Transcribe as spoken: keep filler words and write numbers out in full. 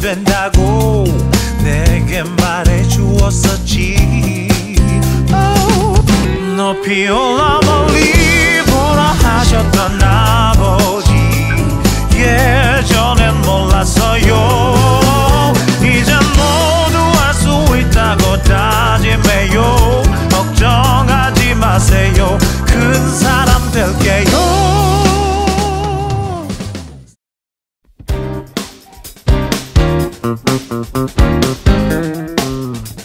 된다고 내게 말해주었었지. oh. 높이 올라 멀리 보라 하셨던 아버지, 예전엔 몰랐어요. 이젠 모두 알 수 있다고 다짐해요. 걱정하지 마세요. 큰 사람 될게요. Thank you.